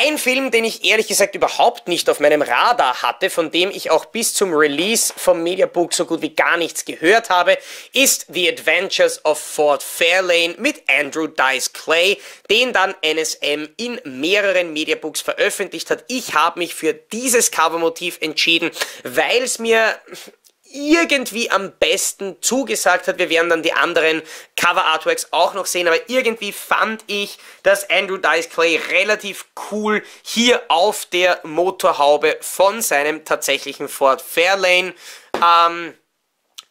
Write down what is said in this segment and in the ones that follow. Ein Film, den ich ehrlich gesagt überhaupt nicht auf meinem Radar hatte, von dem ich auch bis zum Release vom Mediabook so gut wie gar nichts gehört habe, ist The Adventures of Ford Fairlane mit Andrew Dice Clay, den dann NSM in mehreren Mediabooks veröffentlicht hat. Ich habe mich für dieses Covermotiv entschieden, weil es mir irgendwie am besten zugesagt hat. Wir werden dann die anderen Cover-Artworks auch noch sehen, aber irgendwie fand ich, dass Andrew Dice Clay relativ cool hier auf der Motorhaube von seinem tatsächlichen Ford Fairlane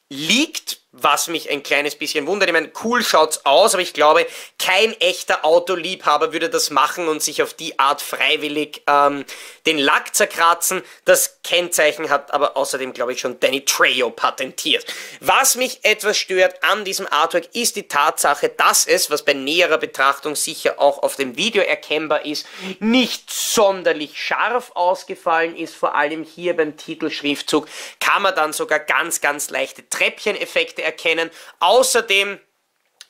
liegt, was mich ein kleines bisschen wundert. Ich meine, cool schaut's aus, aber ich glaube, kein echter Autoliebhaber würde das machen und sich auf die Art freiwillig den Lack zerkratzen. Das Kennzeichen hat aber außerdem, glaube ich, schon Danny Trejo patentiert. Was mich etwas stört an diesem Artwork ist die Tatsache, dass es, was bei näherer Betrachtung sicher auch auf dem Video erkennbar ist, nicht sonderlich scharf ausgefallen ist. Vor allem hier beim Titelschriftzug kann man dann sogar ganz, ganz leichte Treppcheneffekte erkennen. Außerdem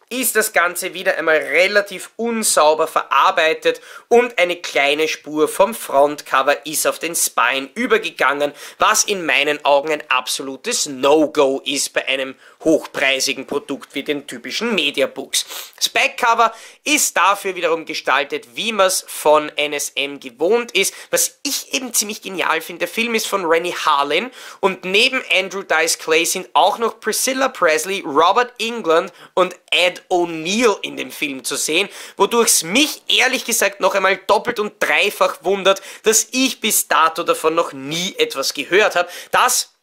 ist das Ganze wieder einmal relativ unsauber verarbeitet und eine kleine Spur vom Frontcover ist auf den Spine übergegangen, was in meinen Augen ein absolutes No-Go ist bei einem hochpreisigen Produkt wie den typischen Mediabooks. Das Backcover ist dafür wiederum gestaltet, wie man es von NSM gewohnt ist. Was ich eben ziemlich genial finde, der Film ist von Renny Harlin und neben Andrew Dice Clay sind auch noch Priscilla Presley, Robert England und Ed O'Neill in dem Film zu sehen, wodurch es mich ehrlich gesagt noch einmal doppelt und dreifach wundert, dass ich bis dato davon noch nie etwas gehört habe. Das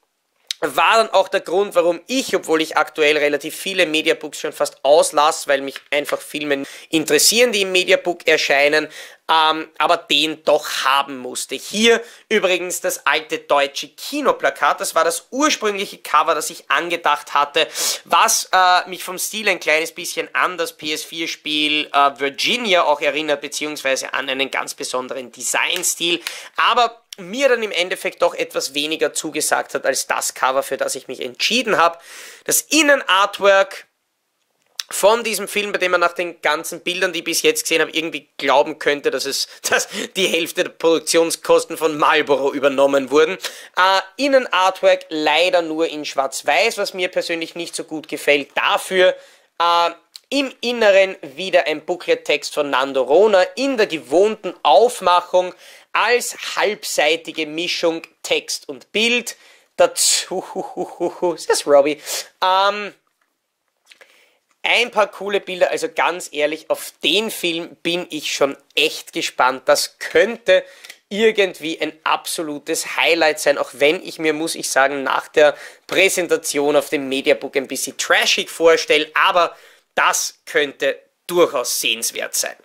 war dann auch der Grund, warum ich, obwohl ich aktuell relativ viele Mediabooks schon fast auslasse, weil mich einfach Filme interessieren, die im Mediabook erscheinen, aber den doch haben musste. Hier übrigens das alte deutsche Kinoplakat, das war das ursprüngliche Cover, das ich angedacht hatte, was mich vom Stil ein kleines bisschen an das PS4-Spiel Virginia auch erinnert, beziehungsweise an einen ganz besonderen Designstil, aber mir dann im Endeffekt doch etwas weniger zugesagt hat als das Cover, für das ich mich entschieden habe. Das Innenartwork von diesem Film, bei dem man nach den ganzen Bildern, die ich bis jetzt gesehen habe, irgendwie glauben könnte, dass die Hälfte der Produktionskosten von Marlboro übernommen wurden. Innenartwork leider nur in Schwarz-Weiß, was mir persönlich nicht so gut gefällt. Dafür im Inneren wieder ein Booklet-Text von Nando Rona in der gewohnten Aufmachung als halbseitige Mischung Text und Bild. Dazu, ist das Robbie? Ein paar coole Bilder, also ganz ehrlich, auf den Film bin ich schon echt gespannt. Das könnte irgendwie ein absolutes Highlight sein, auch wenn ich mir, muss ich sagen, nach der Präsentation auf dem Mediabook ein bisschen trashig vorstelle, aber das könnte durchaus sehenswert sein.